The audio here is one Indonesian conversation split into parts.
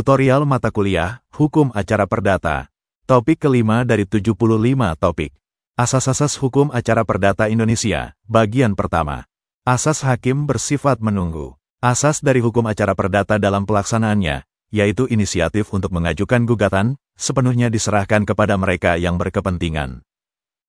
Tutorial mata kuliah, Hukum Acara Perdata. Topik kelima dari 75 topik. Asas-asas Hukum Acara Perdata Indonesia, bagian pertama. Asas hakim bersifat menunggu. Asas dari hukum acara perdata dalam pelaksanaannya, yaitu inisiatif untuk mengajukan gugatan, sepenuhnya diserahkan kepada mereka yang berkepentingan.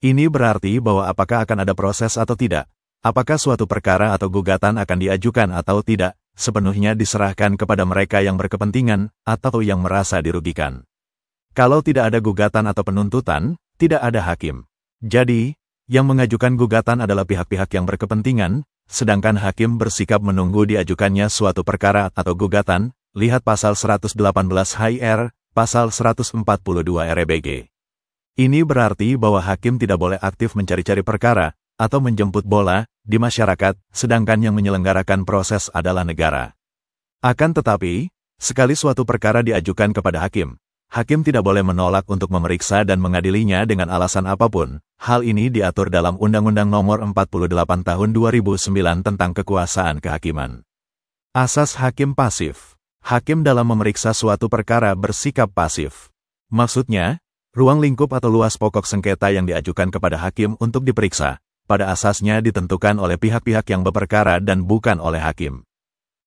Ini berarti bahwa apakah akan ada proses atau tidak, apakah suatu perkara atau gugatan akan diajukan atau tidak, sepenuhnya diserahkan kepada mereka yang berkepentingan atau yang merasa dirugikan. Kalau tidak ada gugatan atau penuntutan, tidak ada hakim. Jadi, yang mengajukan gugatan adalah pihak-pihak yang berkepentingan, sedangkan hakim bersikap menunggu diajukannya suatu perkara atau gugatan, lihat pasal 118 HIR, pasal 142 RBG. Ini berarti bahwa hakim tidak boleh aktif mencari-cari perkara atau menjemput bola di masyarakat, sedangkan yang menyelenggarakan proses adalah negara. Akan tetapi, sekali suatu perkara diajukan kepada hakim, hakim tidak boleh menolak untuk memeriksa dan mengadilinya dengan alasan apapun. Hal ini diatur dalam Undang-Undang Nomor 48 Tahun 2009 tentang Kekuasaan Kehakiman. Asas hakim pasif. Hakim dalam memeriksa suatu perkara bersikap pasif. Maksudnya, ruang lingkup atau luas pokok sengketa yang diajukan kepada hakim untuk diperiksa pada asasnya ditentukan oleh pihak-pihak yang berperkara dan bukan oleh hakim.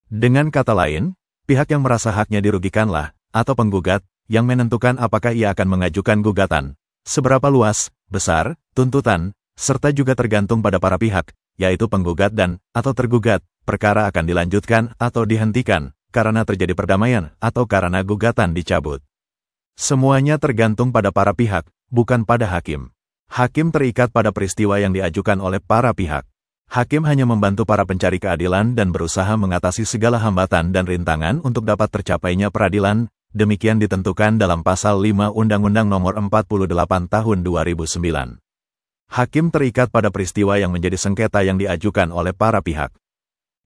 Dengan kata lain, pihak yang merasa haknya dirugikanlah, atau penggugat, yang menentukan apakah ia akan mengajukan gugatan, seberapa luas, besar, tuntutan, serta juga tergantung pada para pihak, yaitu penggugat dan, atau tergugat, perkara akan dilanjutkan atau dihentikan, karena terjadi perdamaian, atau karena gugatan dicabut. Semuanya tergantung pada para pihak, bukan pada hakim. Hakim terikat pada peristiwa yang diajukan oleh para pihak. Hakim hanya membantu para pencari keadilan dan berusaha mengatasi segala hambatan dan rintangan untuk dapat tercapainya peradilan, demikian ditentukan dalam pasal 5 Undang-Undang Nomor 48 Tahun 2009. Hakim terikat pada peristiwa yang menjadi sengketa yang diajukan oleh para pihak.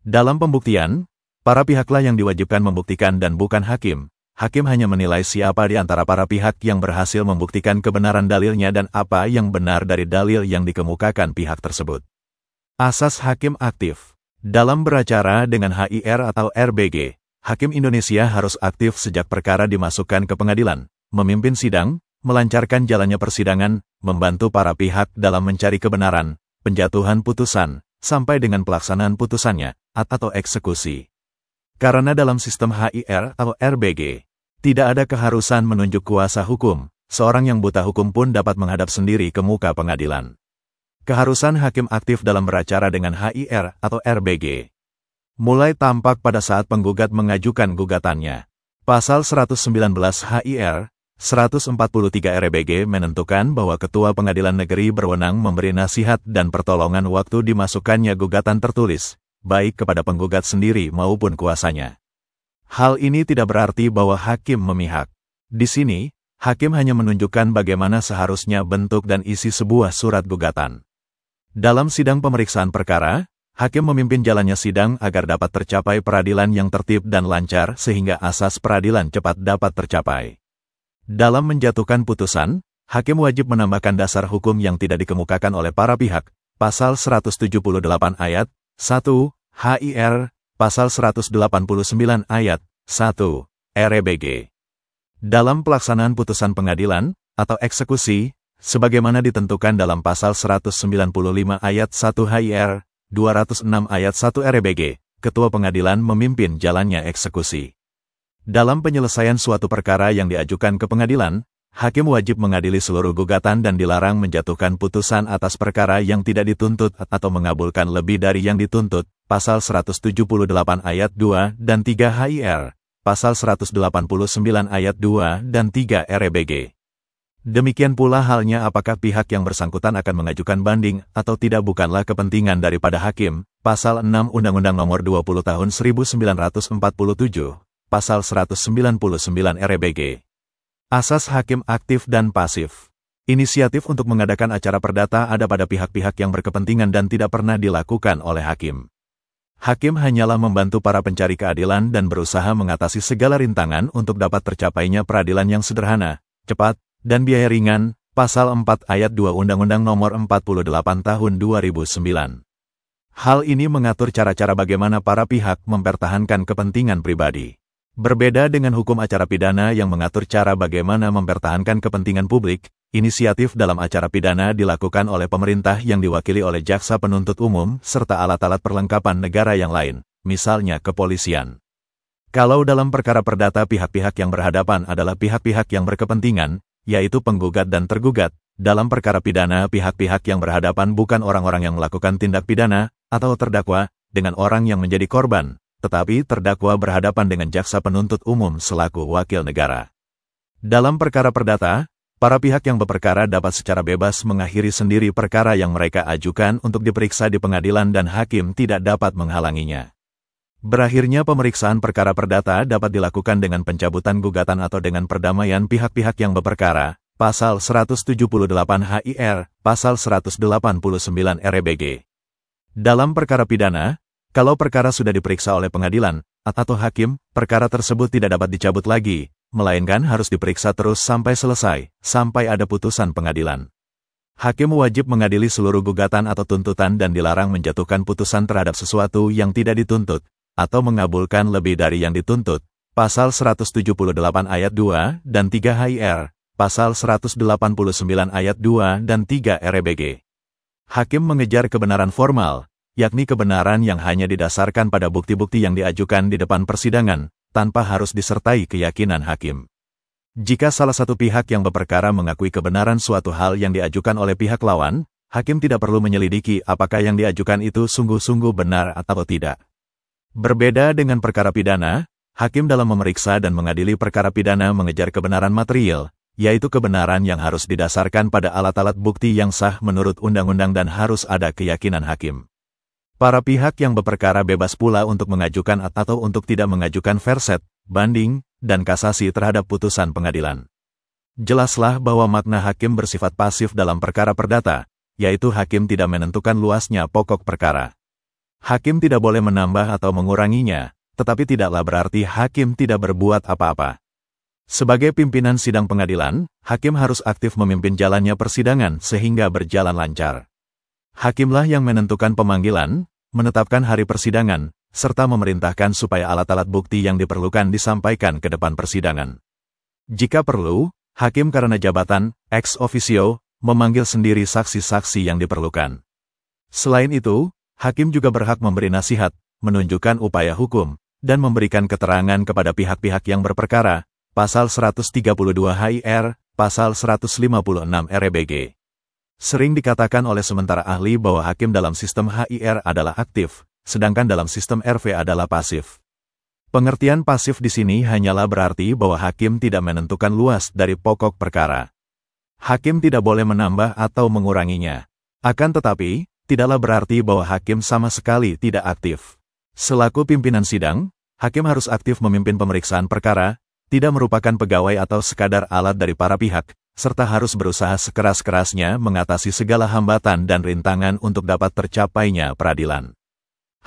Dalam pembuktian, para pihaklah yang diwajibkan membuktikan dan bukan hakim. Hakim hanya menilai siapa di antara para pihak yang berhasil membuktikan kebenaran dalilnya dan apa yang benar dari dalil yang dikemukakan pihak tersebut. Asas hakim aktif. Dalam beracara dengan HIR atau RBG, hakim Indonesia harus aktif sejak perkara dimasukkan ke pengadilan, memimpin sidang, melancarkan jalannya persidangan, membantu para pihak dalam mencari kebenaran, penjatuhan putusan, sampai dengan pelaksanaan putusannya, atau eksekusi. Karena dalam sistem HIR atau RBG, tidak ada keharusan menunjuk kuasa hukum, seorang yang buta hukum pun dapat menghadap sendiri ke muka pengadilan. Keharusan hakim aktif dalam beracara dengan HIR atau RBG mulai tampak pada saat penggugat mengajukan gugatannya. Pasal 119 HIR, 143 RBG menentukan bahwa ketua pengadilan negeri berwenang memberi nasihat dan pertolongan waktu dimasukkannya gugatan tertulis, baik kepada penggugat sendiri maupun kuasanya. Hal ini tidak berarti bahwa hakim memihak. Di sini, hakim hanya menunjukkan bagaimana seharusnya bentuk dan isi sebuah surat gugatan. Dalam sidang pemeriksaan perkara, hakim memimpin jalannya sidang agar dapat tercapai peradilan yang tertib dan lancar sehingga asas peradilan cepat dapat tercapai. Dalam menjatuhkan putusan, hakim wajib menambahkan dasar hukum yang tidak dikemukakan oleh para pihak. Pasal 178 ayat 1. HIR, pasal 189 ayat 1, RBG. Dalam pelaksanaan putusan pengadilan, atau eksekusi, sebagaimana ditentukan dalam pasal 195 ayat 1 HIR, 206 ayat 1 RBG, ketua pengadilan memimpin jalannya eksekusi. Dalam penyelesaian suatu perkara yang diajukan ke pengadilan, hakim wajib mengadili seluruh gugatan dan dilarang menjatuhkan putusan atas perkara yang tidak dituntut atau mengabulkan lebih dari yang dituntut. Pasal 178 ayat 2 dan 3 HIR, pasal 189 ayat 2 dan 3 RBG. Demikian pula halnya apakah pihak yang bersangkutan akan mengajukan banding atau tidak bukanlah kepentingan daripada hakim. Pasal 6 Undang-Undang Nomor 20 Tahun 1947, pasal 199 RBG. Asas hakim aktif dan pasif. Inisiatif untuk mengadakan acara perdata ada pada pihak-pihak yang berkepentingan dan tidak pernah dilakukan oleh hakim. Hakim hanyalah membantu para pencari keadilan dan berusaha mengatasi segala rintangan untuk dapat tercapainya peradilan yang sederhana, cepat, dan biaya ringan. Pasal 4 ayat 2 Undang-Undang Nomor 48 Tahun 2009. Hal ini mengatur cara-cara bagaimana para pihak mempertahankan kepentingan pribadi. Berbeda dengan hukum acara pidana yang mengatur cara bagaimana mempertahankan kepentingan publik, inisiatif dalam acara pidana dilakukan oleh pemerintah yang diwakili oleh jaksa penuntut umum serta alat-alat perlengkapan negara yang lain, misalnya kepolisian. Kalau dalam perkara perdata pihak-pihak yang berhadapan adalah pihak-pihak yang berkepentingan, yaitu penggugat dan tergugat, dalam perkara pidana pihak-pihak yang berhadapan bukan orang-orang yang melakukan tindak pidana atau terdakwa dengan orang yang menjadi korban, tetapi terdakwa berhadapan dengan jaksa penuntut umum selaku wakil negara. Dalam perkara perdata, para pihak yang berperkara dapat secara bebas mengakhiri sendiri perkara yang mereka ajukan untuk diperiksa di pengadilan dan hakim tidak dapat menghalanginya. Berakhirnya pemeriksaan perkara perdata dapat dilakukan dengan pencabutan gugatan atau dengan perdamaian pihak-pihak yang berperkara, Pasal 178 HIR, Pasal 189 RBG. Dalam perkara pidana, kalau perkara sudah diperiksa oleh pengadilan atau hakim, perkara tersebut tidak dapat dicabut lagi, melainkan harus diperiksa terus sampai selesai, sampai ada putusan pengadilan. Hakim wajib mengadili seluruh gugatan atau tuntutan dan dilarang menjatuhkan putusan terhadap sesuatu yang tidak dituntut, atau mengabulkan lebih dari yang dituntut, Pasal 178 ayat 2 dan 3 HIR, Pasal 189 ayat 2 dan 3 RBG. Hakim mengejar kebenaran formal, yakni kebenaran yang hanya didasarkan pada bukti-bukti yang diajukan di depan persidangan, tanpa harus disertai keyakinan hakim. Jika salah satu pihak yang berperkara mengakui kebenaran suatu hal yang diajukan oleh pihak lawan, hakim tidak perlu menyelidiki apakah yang diajukan itu sungguh-sungguh benar atau tidak. Berbeda dengan perkara pidana, hakim dalam memeriksa dan mengadili perkara pidana mengejar kebenaran material, yaitu kebenaran yang harus didasarkan pada alat-alat bukti yang sah menurut undang-undang dan harus ada keyakinan hakim. Para pihak yang berperkara bebas pula untuk mengajukan atau untuk tidak mengajukan verset, banding, dan kasasi terhadap putusan pengadilan. Jelaslah bahwa makna hakim bersifat pasif dalam perkara perdata, yaitu hakim tidak menentukan luasnya pokok perkara. Hakim tidak boleh menambah atau menguranginya, tetapi tidaklah berarti hakim tidak berbuat apa-apa. Sebagai pimpinan sidang pengadilan, hakim harus aktif memimpin jalannya persidangan sehingga berjalan lancar. Hakimlah yang menentukan pemanggilan, menetapkan hari persidangan, serta memerintahkan supaya alat-alat bukti yang diperlukan disampaikan ke depan persidangan. Jika perlu, hakim karena jabatan, ex officio, memanggil sendiri saksi-saksi yang diperlukan. Selain itu, hakim juga berhak memberi nasihat, menunjukkan upaya hukum, dan memberikan keterangan kepada pihak-pihak yang berperkara, Pasal 132 HIR, Pasal 156 RBG. Sering dikatakan oleh sementara ahli bahwa hakim dalam sistem HIR adalah aktif, sedangkan dalam sistem RV adalah pasif. Pengertian pasif di sini hanyalah berarti bahwa hakim tidak menentukan luas dari pokok perkara. Hakim tidak boleh menambah atau menguranginya. Akan tetapi, tidaklah berarti bahwa hakim sama sekali tidak aktif. Selaku pimpinan sidang, hakim harus aktif memimpin pemeriksaan perkara, tidak merupakan pegawai atau sekadar alat dari para pihak, serta harus berusaha sekeras-kerasnya mengatasi segala hambatan dan rintangan untuk dapat tercapainya peradilan.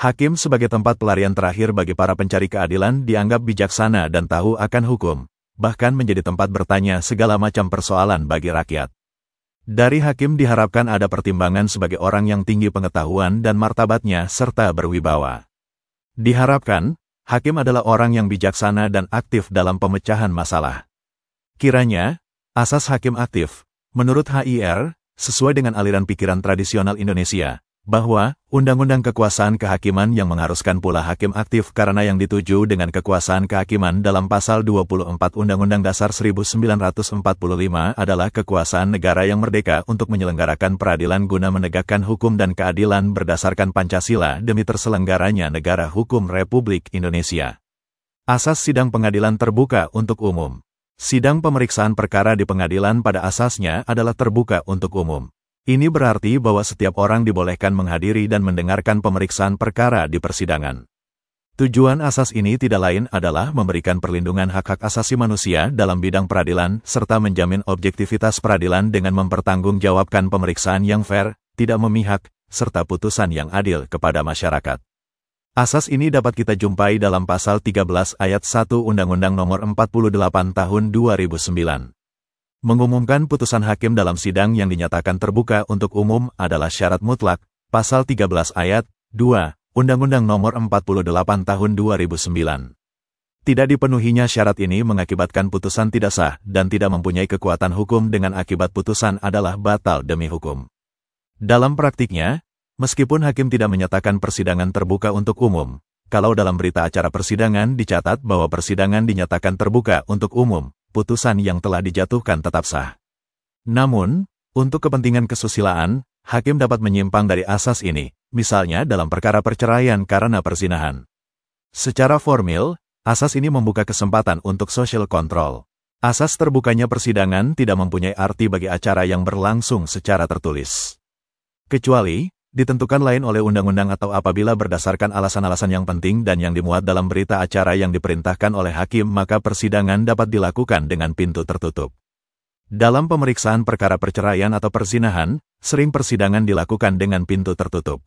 Hakim sebagai tempat pelarian terakhir bagi para pencari keadilan dianggap bijaksana dan tahu akan hukum, bahkan menjadi tempat bertanya segala macam persoalan bagi rakyat. Dari hakim diharapkan ada pertimbangan sebagai orang yang tinggi pengetahuan dan martabatnya serta berwibawa. Diharapkan, hakim adalah orang yang bijaksana dan aktif dalam pemecahan masalah. Kiranya, asas hakim aktif, menurut HIR, sesuai dengan aliran pikiran tradisional Indonesia, bahwa undang-undang kekuasaan kehakiman yang mengharuskan pula hakim aktif karena yang dituju dengan kekuasaan kehakiman dalam Pasal 24 Undang-Undang Dasar 1945 adalah kekuasaan negara yang merdeka untuk menyelenggarakan peradilan guna menegakkan hukum dan keadilan berdasarkan Pancasila demi terselenggaranya negara hukum Republik Indonesia. Asas sidang pengadilan terbuka untuk umum. Sidang pemeriksaan perkara di pengadilan pada asasnya adalah terbuka untuk umum. Ini berarti bahwa setiap orang dibolehkan menghadiri dan mendengarkan pemeriksaan perkara di persidangan. Tujuan asas ini tidak lain adalah memberikan perlindungan hak-hak asasi manusia dalam bidang peradilan, serta menjamin objektivitas peradilan dengan mempertanggungjawabkan pemeriksaan yang fair, tidak memihak, serta putusan yang adil kepada masyarakat. Asas ini dapat kita jumpai dalam Pasal 13 Ayat 1 Undang-Undang Nomor 48 Tahun 2009. Mengumumkan putusan hakim dalam sidang yang dinyatakan terbuka untuk umum adalah syarat mutlak, Pasal 13 Ayat 2, Undang-Undang Nomor 48 Tahun 2009. Tidak dipenuhinya syarat ini mengakibatkan putusan tidak sah dan tidak mempunyai kekuatan hukum dengan akibat putusan adalah batal demi hukum. Dalam praktiknya, meskipun hakim tidak menyatakan persidangan terbuka untuk umum, kalau dalam berita acara persidangan dicatat bahwa persidangan dinyatakan terbuka untuk umum, putusan yang telah dijatuhkan tetap sah. Namun, untuk kepentingan kesusilaan, hakim dapat menyimpang dari asas ini, misalnya dalam perkara perceraian karena perzinahan. Secara formal, asas ini membuka kesempatan untuk social control. Asas terbukanya persidangan tidak mempunyai arti bagi acara yang berlangsung secara tertulis. Kecuali, ditentukan lain oleh undang-undang atau apabila berdasarkan alasan-alasan yang penting dan yang dimuat dalam berita acara yang diperintahkan oleh hakim, maka persidangan dapat dilakukan dengan pintu tertutup. Dalam pemeriksaan perkara perceraian atau perzinahan, sering persidangan dilakukan dengan pintu tertutup.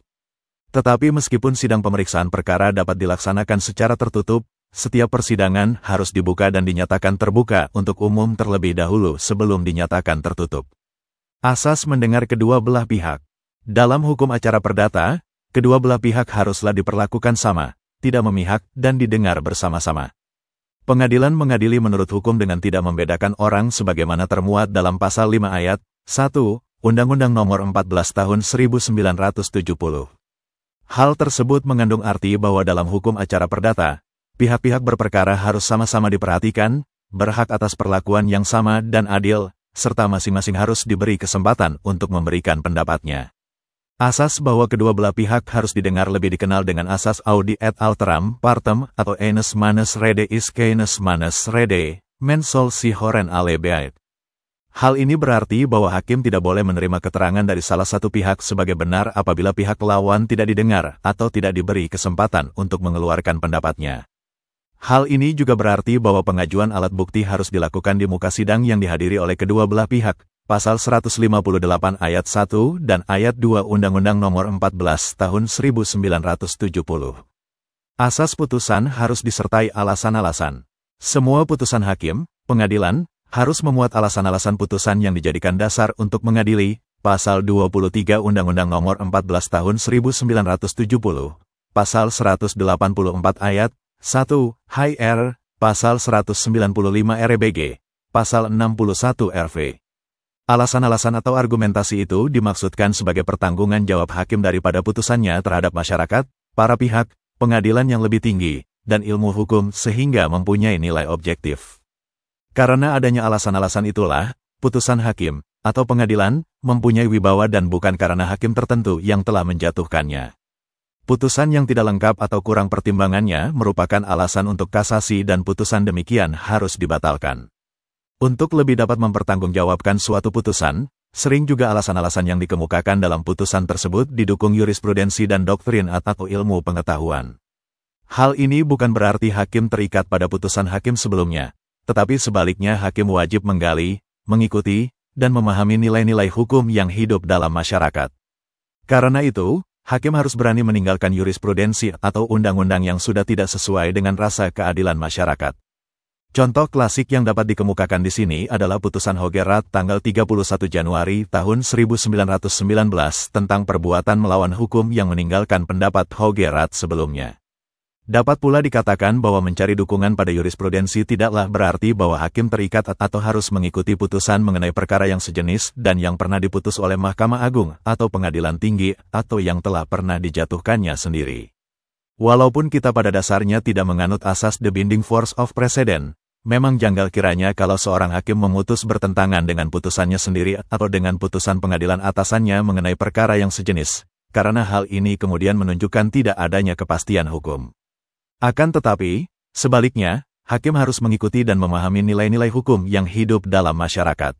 Tetapi meskipun sidang pemeriksaan perkara dapat dilaksanakan secara tertutup, setiap persidangan harus dibuka dan dinyatakan terbuka untuk umum terlebih dahulu sebelum dinyatakan tertutup. Asas mendengar kedua belah pihak. Dalam hukum acara perdata, kedua belah pihak haruslah diperlakukan sama, tidak memihak, dan didengar bersama-sama. Pengadilan mengadili menurut hukum dengan tidak membedakan orang sebagaimana termuat dalam pasal 5 ayat 1, Undang-Undang Nomor 14 Tahun 1970. Hal tersebut mengandung arti bahwa dalam hukum acara perdata, pihak-pihak berperkara harus sama-sama diperhatikan, berhak atas perlakuan yang sama dan adil, serta masing-masing harus diberi kesempatan untuk memberikan pendapatnya. Asas bahwa kedua belah pihak harus didengar lebih dikenal dengan asas Audi et Alteram Partem atau enes manes rede is kenes manes rede, mensol si horen ale beait. Hal ini berarti bahwa hakim tidak boleh menerima keterangan dari salah satu pihak sebagai benar apabila pihak lawan tidak didengar atau tidak diberi kesempatan untuk mengeluarkan pendapatnya. Hal ini juga berarti bahwa pengajuan alat bukti harus dilakukan di muka sidang yang dihadiri oleh kedua belah pihak, pasal 158 ayat 1 dan ayat 2 Undang-Undang Nomor 14 Tahun 1970. Asas putusan harus disertai alasan-alasan. Semua putusan hakim, pengadilan, harus memuat alasan-alasan putusan yang dijadikan dasar untuk mengadili, pasal 23 Undang-Undang Nomor 14 Tahun 1970, pasal 184 ayat 1. HIR, pasal 195 RBG, pasal 61 RV. Alasan-alasan atau argumentasi itu dimaksudkan sebagai pertanggungan jawab hakim daripada putusannya terhadap masyarakat, para pihak, pengadilan yang lebih tinggi, dan ilmu hukum sehingga mempunyai nilai objektif. Karena adanya alasan-alasan itulah, putusan hakim, atau pengadilan, mempunyai wibawa dan bukan karena hakim tertentu yang telah menjatuhkannya. Putusan yang tidak lengkap atau kurang pertimbangannya merupakan alasan untuk kasasi dan putusan demikian harus dibatalkan. Untuk lebih dapat mempertanggungjawabkan suatu putusan, sering juga alasan-alasan yang dikemukakan dalam putusan tersebut didukung jurisprudensi dan doktrin atau ilmu pengetahuan. Hal ini bukan berarti hakim terikat pada putusan hakim sebelumnya, tetapi sebaliknya hakim wajib menggali, mengikuti, dan memahami nilai-nilai hukum yang hidup dalam masyarakat. Karena itu, hakim harus berani meninggalkan jurisprudensi atau undang-undang yang sudah tidak sesuai dengan rasa keadilan masyarakat. Contoh klasik yang dapat dikemukakan di sini adalah putusan Hogerat tanggal 31 Januari tahun 1919 tentang perbuatan melawan hukum yang meninggalkan pendapat Hogerat sebelumnya. Dapat pula dikatakan bahwa mencari dukungan pada jurisprudensi tidaklah berarti bahwa hakim terikat atau harus mengikuti putusan mengenai perkara yang sejenis dan yang pernah diputus oleh Mahkamah Agung atau pengadilan tinggi atau yang telah pernah dijatuhkannya sendiri. Walaupun kita pada dasarnya tidak menganut asas the binding force of precedent, memang janggal kiranya kalau seorang hakim memutus bertentangan dengan putusannya sendiri atau dengan putusan pengadilan atasannya mengenai perkara yang sejenis, karena hal ini kemudian menunjukkan tidak adanya kepastian hukum. Akan tetapi, sebaliknya, hakim harus mengikuti dan memahami nilai-nilai hukum yang hidup dalam masyarakat.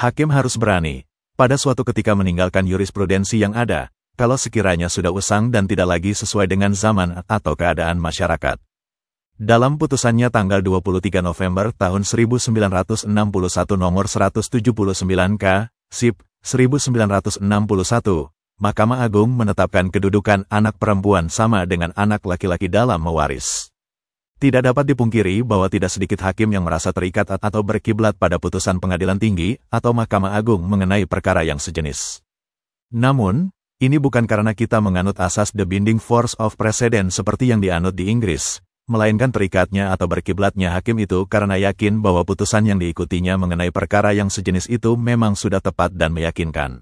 Hakim harus berani, pada suatu ketika meninggalkan jurisprudensi yang ada, kalau sekiranya sudah usang dan tidak lagi sesuai dengan zaman atau keadaan masyarakat. Dalam putusannya tanggal 23 November tahun 1961 nomor 179 K, Sip, 1961, Mahkamah Agung menetapkan kedudukan anak perempuan sama dengan anak laki-laki dalam mewaris. Tidak dapat dipungkiri bahwa tidak sedikit hakim yang merasa terikat atau berkiblat pada putusan pengadilan tinggi atau Mahkamah Agung mengenai perkara yang sejenis. Namun, ini bukan karena kita menganut asas the binding force of precedent seperti yang dianut di Inggris, melainkan terikatnya atau berkiblatnya hakim itu karena yakin bahwa putusan yang diikutinya mengenai perkara yang sejenis itu memang sudah tepat dan meyakinkan.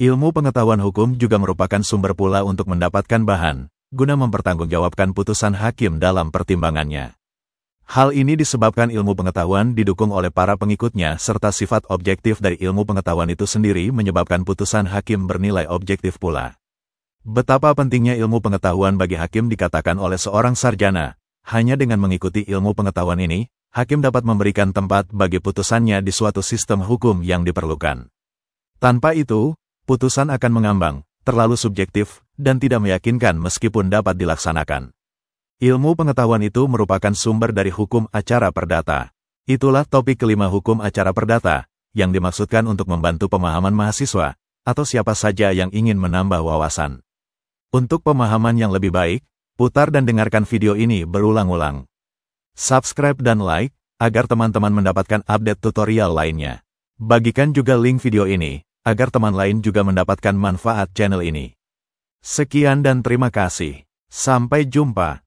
Ilmu pengetahuan hukum juga merupakan sumber pula untuk mendapatkan bahan, guna mempertanggungjawabkan putusan hakim dalam pertimbangannya. Hal ini disebabkan ilmu pengetahuan didukung oleh para pengikutnya serta sifat objektif dari ilmu pengetahuan itu sendiri menyebabkan putusan hakim bernilai objektif pula. Betapa pentingnya ilmu pengetahuan bagi hakim dikatakan oleh seorang sarjana, hanya dengan mengikuti ilmu pengetahuan ini, hakim dapat memberikan tempat bagi putusannya di suatu sistem hukum yang diperlukan. Tanpa itu, putusan akan mengambang, terlalu subjektif, dan tidak meyakinkan meskipun dapat dilaksanakan. Ilmu pengetahuan itu merupakan sumber dari hukum acara perdata. Itulah topik kelima hukum acara perdata, yang dimaksudkan untuk membantu pemahaman mahasiswa, atau siapa saja yang ingin menambah wawasan. Untuk pemahaman yang lebih baik, putar dan dengarkan video ini berulang-ulang. Subscribe dan like, agar teman-teman mendapatkan update tutorial lainnya. Bagikan juga link video ini, agar teman lain juga mendapatkan manfaat channel ini. Sekian dan terima kasih. Sampai jumpa.